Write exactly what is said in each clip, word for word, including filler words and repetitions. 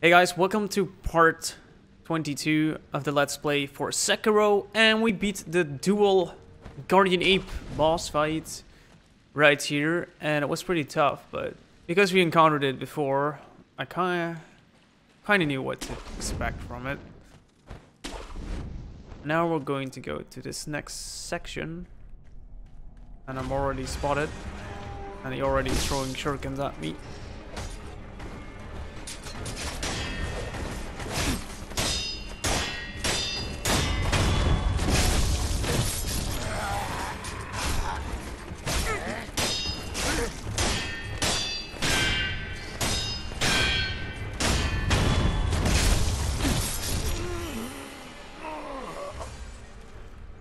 Hey guys, welcome to part twenty-two of the Let's Play for Sekiro, and we beat the dual Guardian Ape boss fight right here, and it was pretty tough, but because we encountered it before, I kinda, kinda knew what to expect from it. Now we're going to go to this next section, and I'm already spotted, and he already is throwing shurikens at me.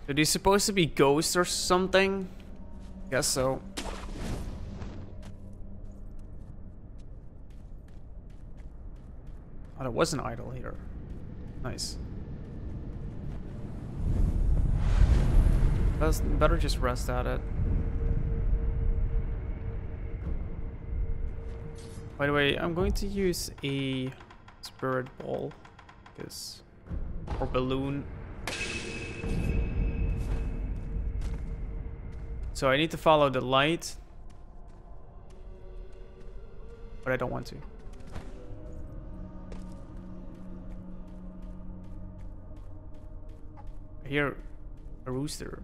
Are these supposed to be ghosts or something? Guess so. Oh, there was an idol here. Nice. That's better, just rest at it. By the way, I'm going to use a spirit ball, because, or balloon. So I need to follow the light, but I don't want to. I hear a rooster.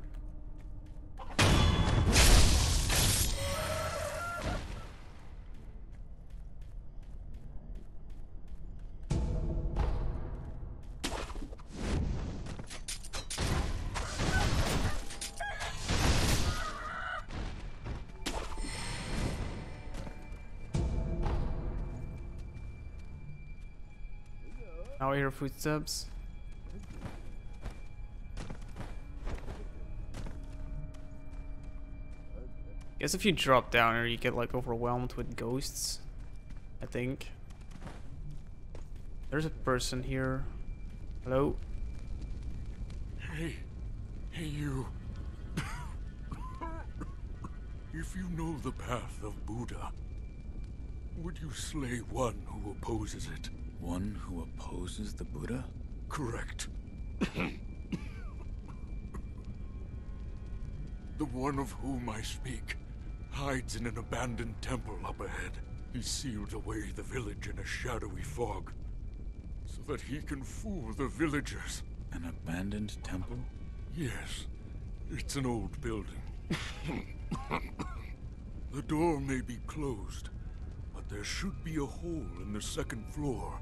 Now I hear footsteps. Guess if you drop down or you get like overwhelmed with ghosts, I think. There's a person here. Hello? Hey. Hey you. If you know the path of Buddha, would you slay one who opposes it? One who opposes the Buddha? Correct. The one of whom I speak hides in an abandoned temple up ahead. He sealed away the village in a shadowy fog, so that he can fool the villagers. An abandoned temple? Yes. It's an old building. The door may be closed, but there should be a hole in the second floor.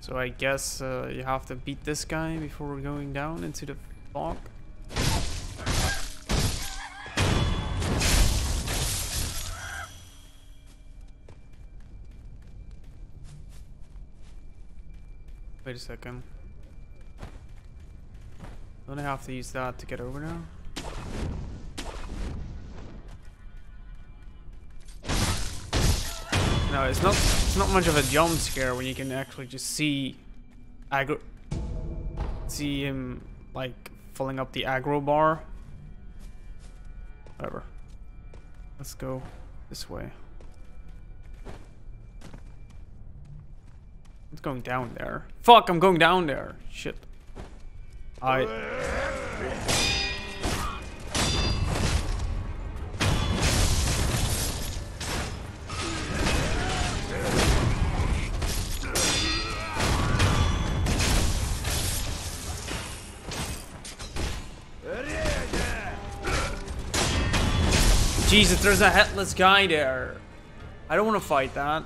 So I guess uh, you have to beat this guy before going down into the fog. Wait a second. Don't I have to use that to get over now? No, it's not. It's not much of a jump scare when you can actually just see aggro, see him like filling up the aggro bar. Whatever. Let's go this way. It's going down there. Fuck! I'm going down there. Shit. I. Jesus, there's a headless guy there. I don't want to fight that.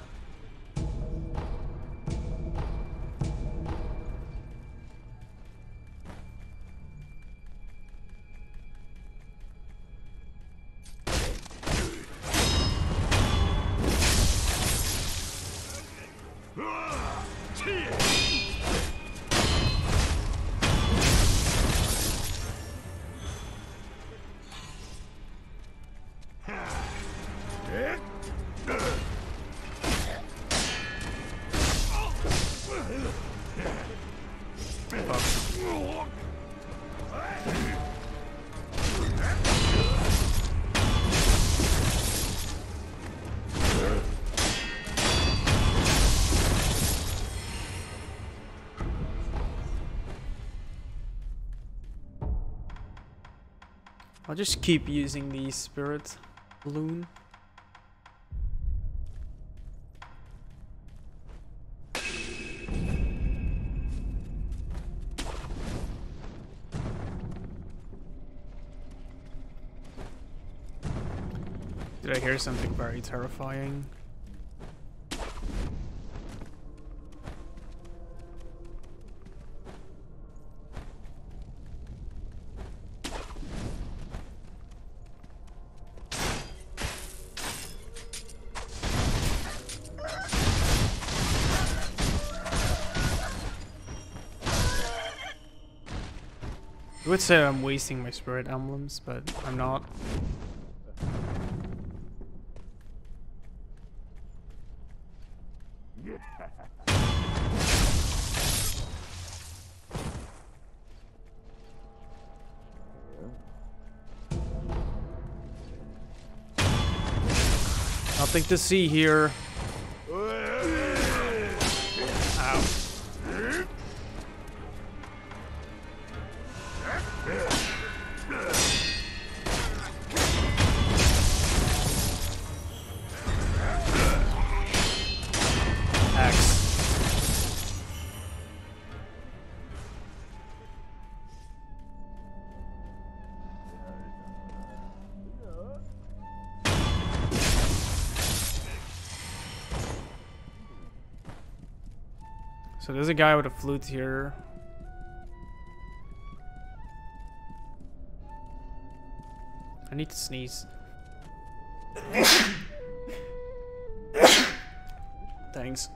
I'll just keep using the spirit balloon. Did I hear something very terrifying? I would say I'm wasting my spirit emblems, but I'm not. Nothing to see here. So there's a guy with a flute here. I need to sneeze. Thanks.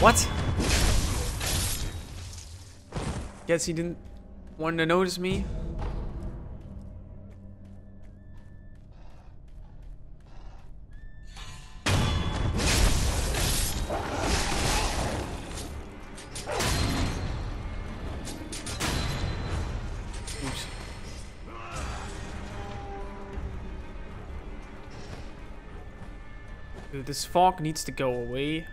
What? Guess he didn't want to notice me. Dude, this fog needs to go away.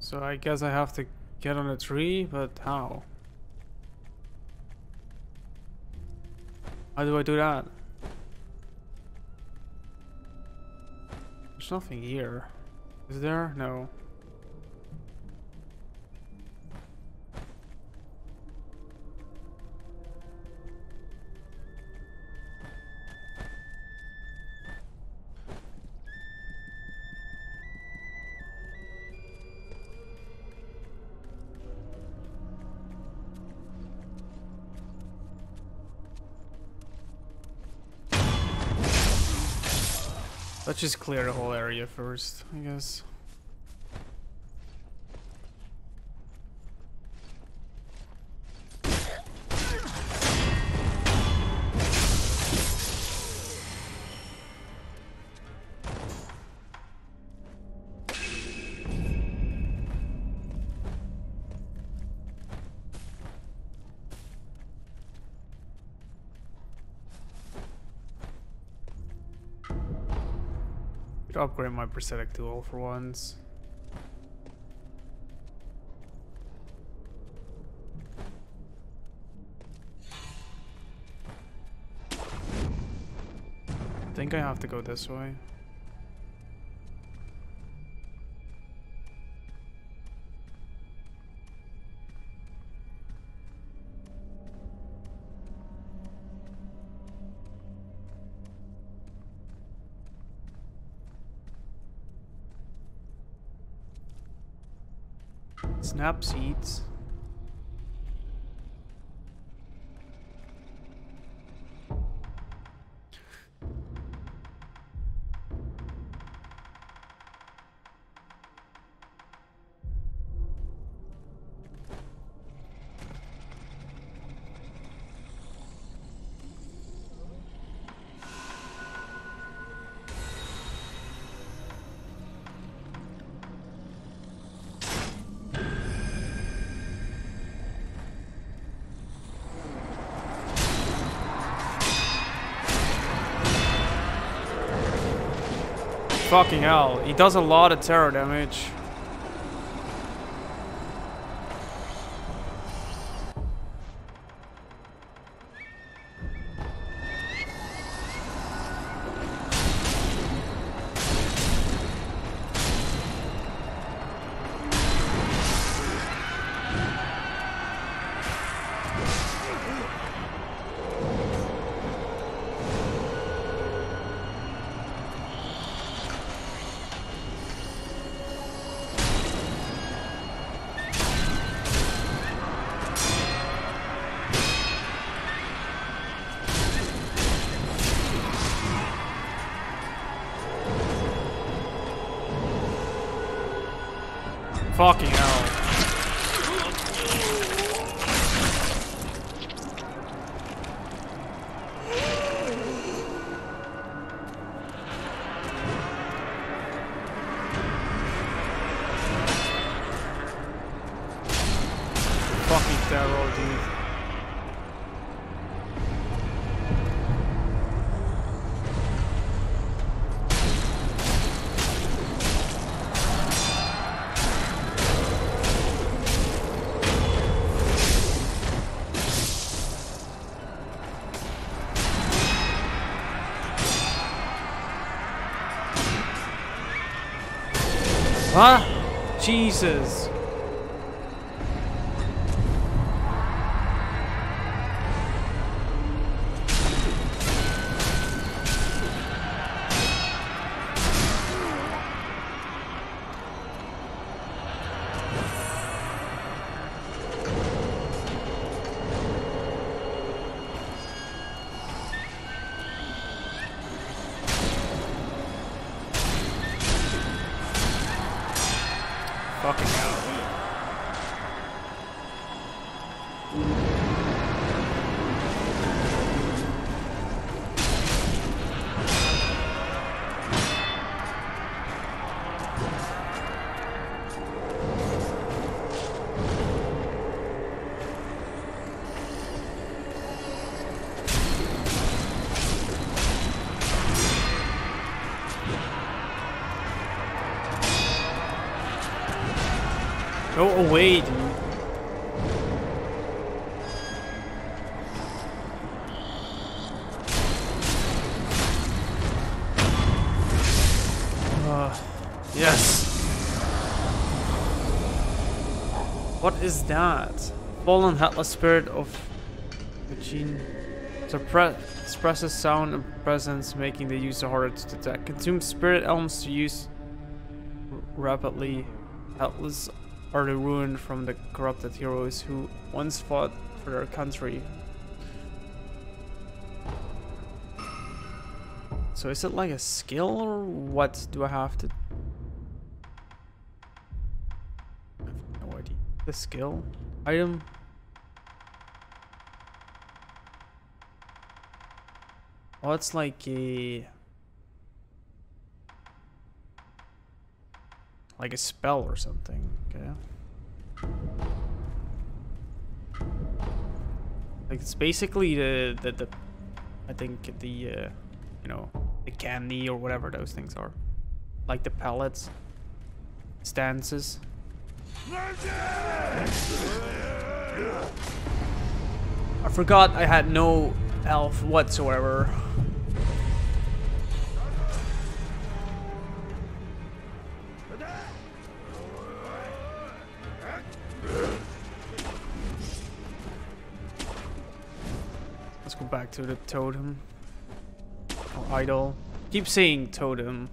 So I guess I have to get on a tree, but how? How do I do that? There's nothing here. Is there? No. Let's just clear the whole area first, I guess. Should upgrade my prosthetic tool for once. I think I have to go this way. Snap seeds. Fucking hell, he does a lot of terror damage. Fucking hell. Fucking terror, dude. Huh? Jesus. Fucking hell. Go away, dude. Uh, yes. What is that? Fallen headless spirit of Vagine suppresses sound and presence, making the user harder to detect. Consumes spirit elements to use rapidly. Headless are the ruined from the corrupted heroes who once fought for their country. So is it like a skill or what do I have to... I have no idea. The skill? Item? Oh, it's like a... like a spell or something, okay? Like it's basically the, the, the I think the, uh, you know, the candy or whatever those things are. like the pallets, stances. I forgot I had no health whatsoever. Let's go back to the totem. Or idol. Keep saying totem.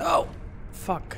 Oh! Fuck.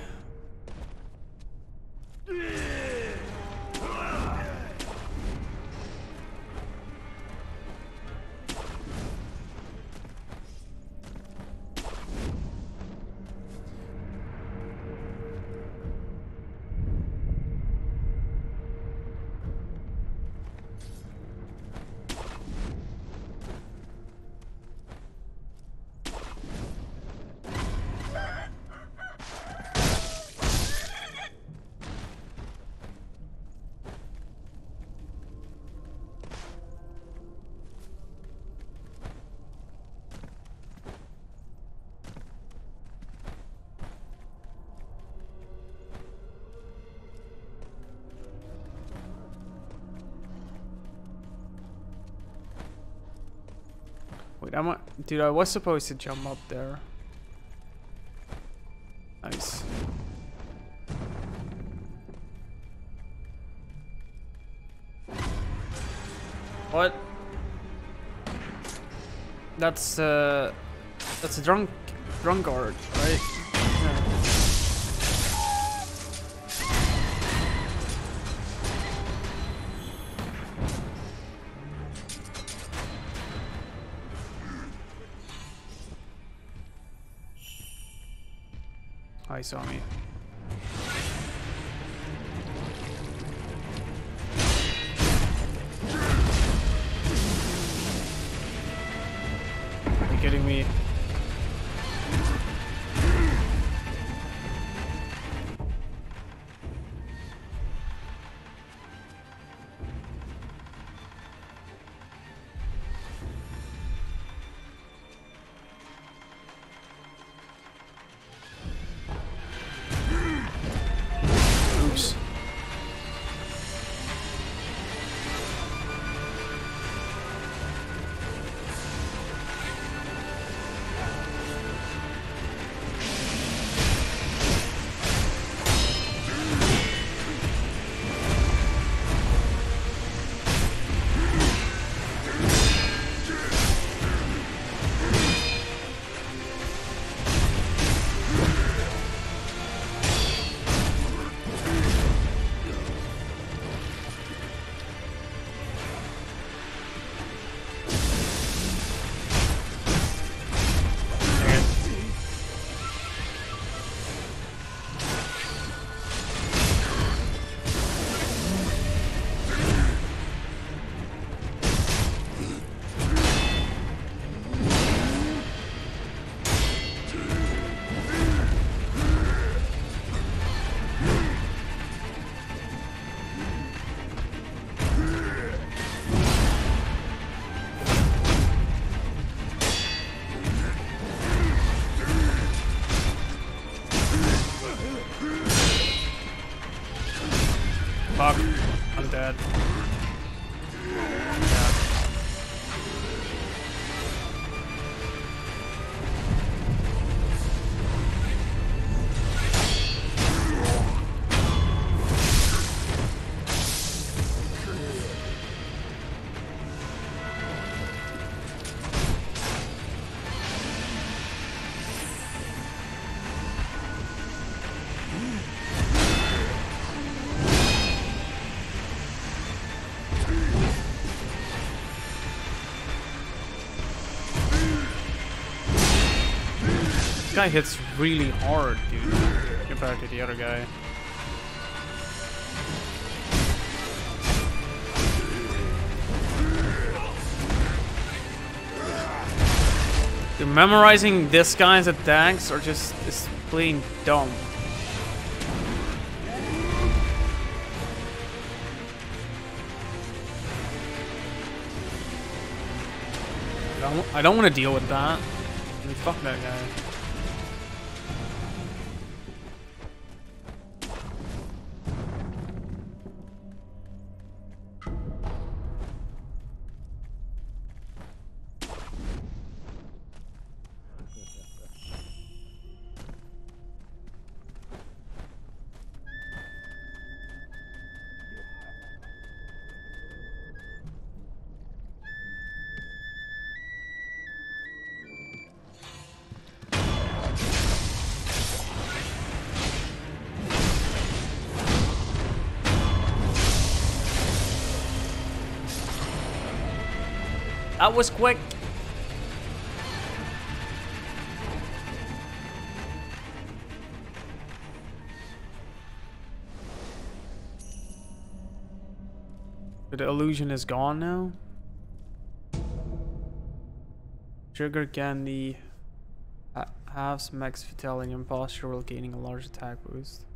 I'm a, dude, I was supposed to jump up there. Nice. What? That's uh, that's a drunk, drunk guard, right? Yeah. He saw me. Are you kidding me? Guy hits really hard, dude, compared to the other guy. Dude, memorizing this guy's attacks are just is plain dumb. I don't, I don't want to deal with that. I mean, fuck that guy. That was quick. The illusion is gone now. Sugar candy halves max vitality. Imposter while gaining a large attack boost.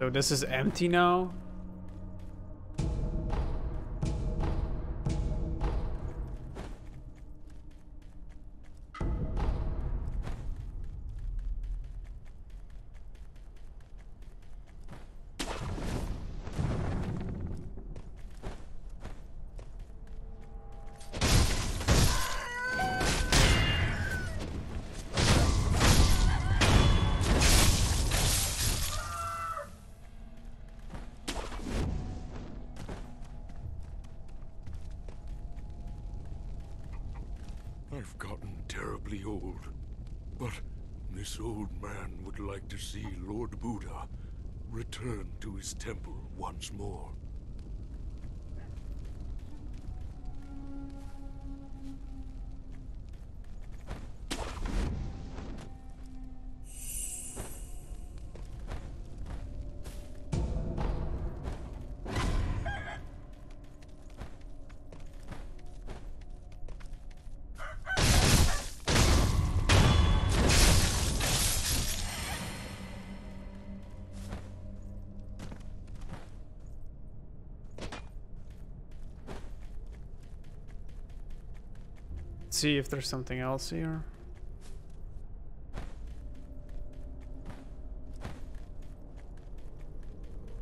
So this is empty now. I've gotten terribly old, but this old man would like to see Lord Buddha return to his temple once more. See if there's something else here.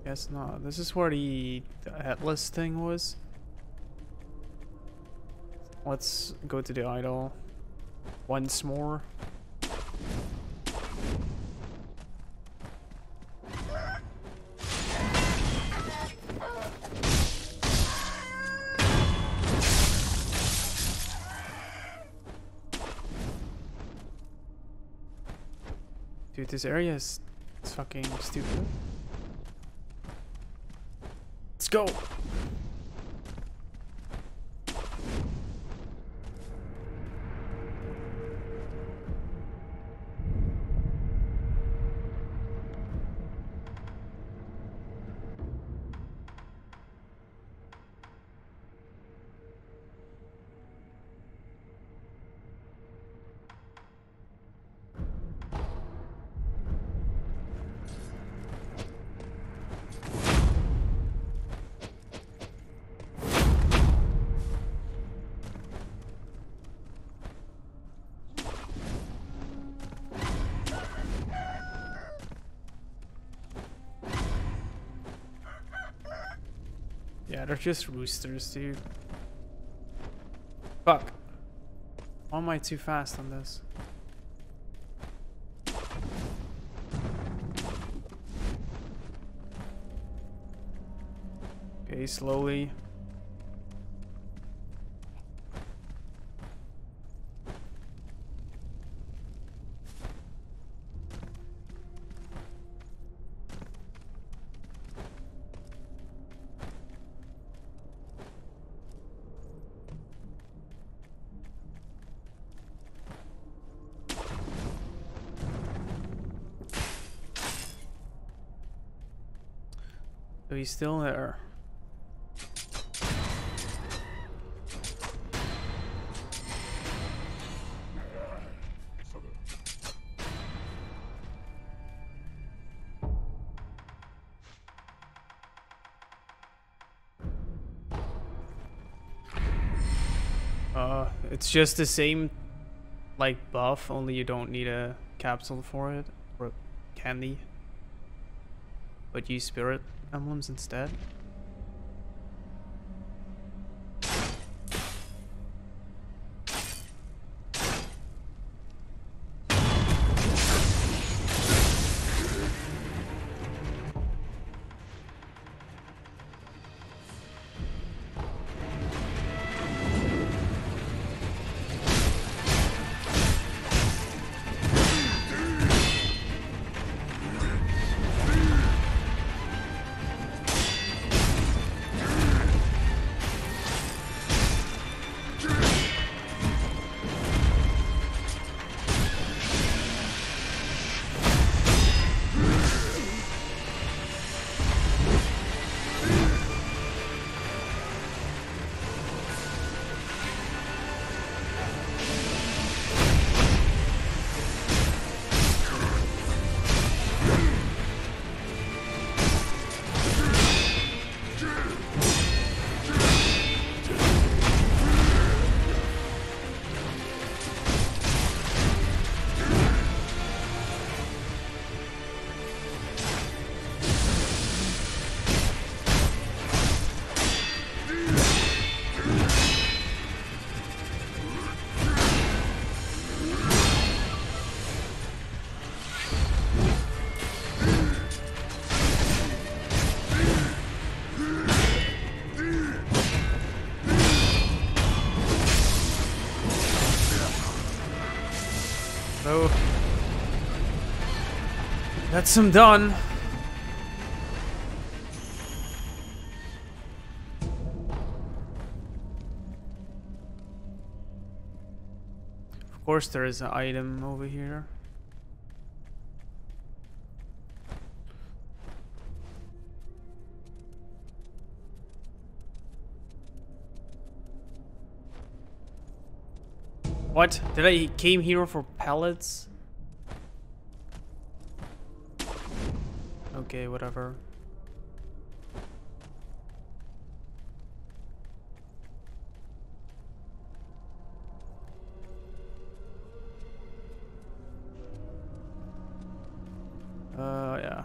Guess not. This is where the, the Atlas thing was. Let's go to the idol once more. Dude, this area is fucking stupid. Let's go! Yeah, they're just roosters, dude. Fuck. Why am I too fast on this? Okay, slowly. So he's still there. Uh, it's just the same like buff, only you don't need a capsule for it or candy, but use spirit emblems instead. So that's him done. Of course there is an item over here. What? Did I came here for pellets? Okay, whatever. Uh, yeah.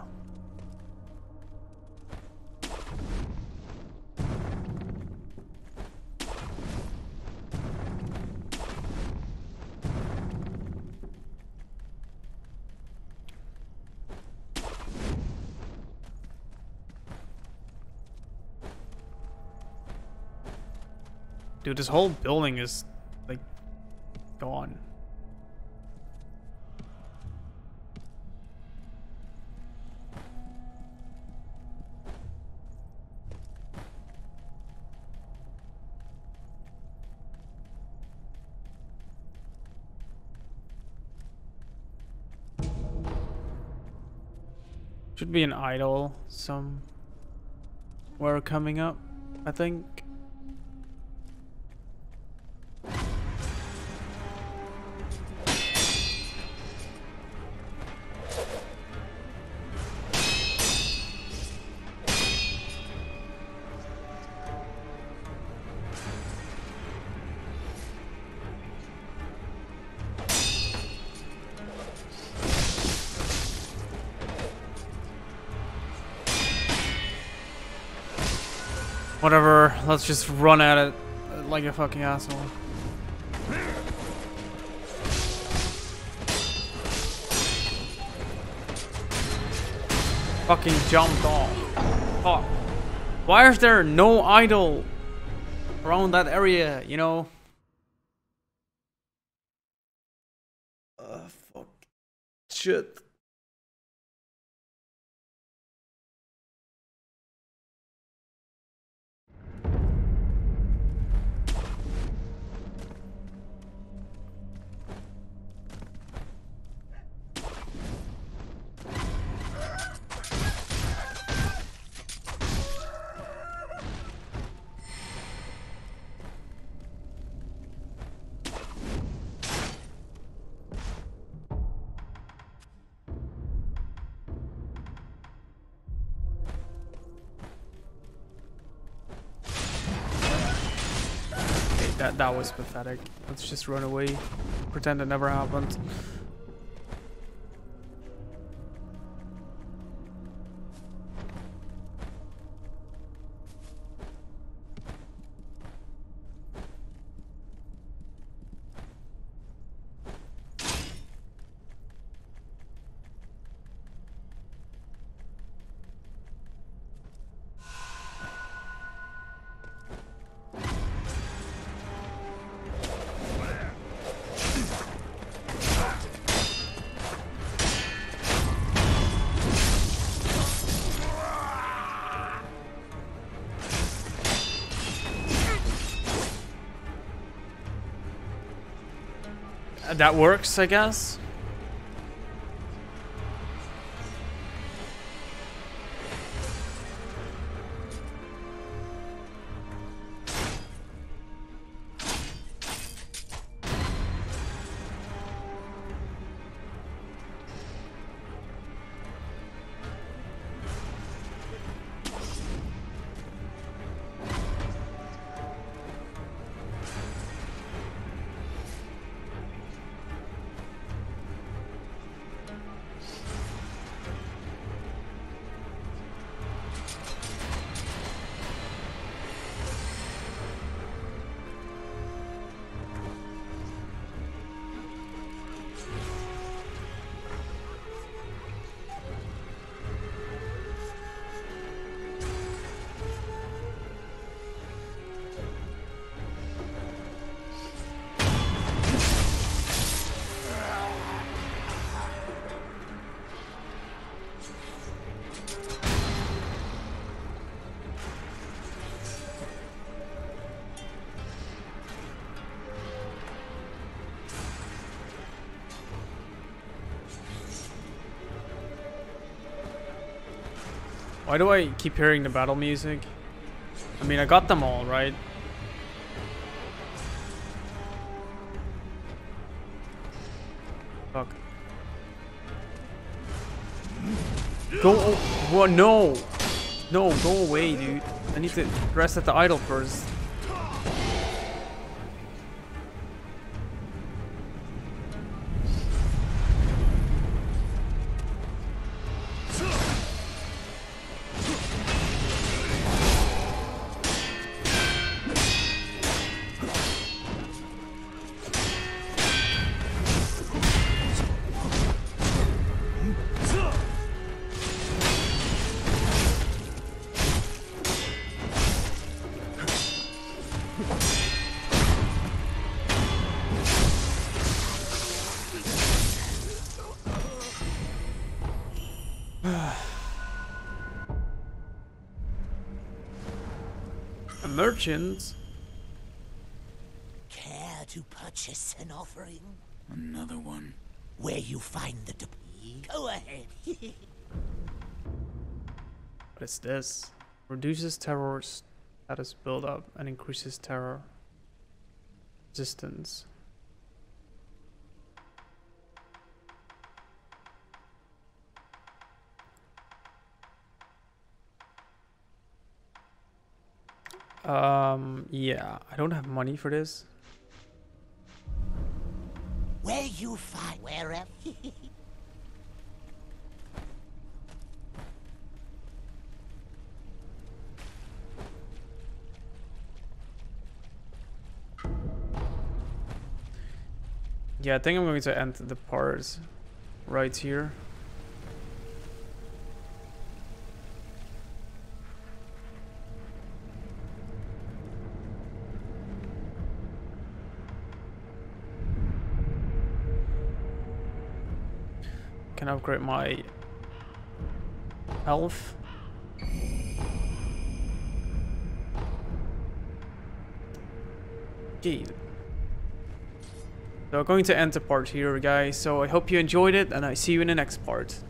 Dude, this whole building is, like, gone. Should be an idol somewhere coming up, I think. Whatever, let's just run at it like a fucking asshole. Fucking jumped off. Oh. Why is there no idol around that area, you know? Uh, fuck. Shit. That, that was pathetic. Let's just run away. Pretend it never happened. That works, I guess. Why do I keep hearing the battle music? I mean, I got them all, right? Fuck. Go, oh, well, no! No, go away, dude. I need to rest at the idol first. Merchants. Care to purchase an offering? Another one. Where you find the debris? Go ahead. What is this? Reduces terror status buildup and increases terror resistance. Um, yeah, I don't have money for this. Where you find wherever. Yeah, I think I'm going to end the part right here. Can I upgrade my health? Okay. So I'm going to end the part here, guys. So I hope you enjoyed it, and I see you in the next part.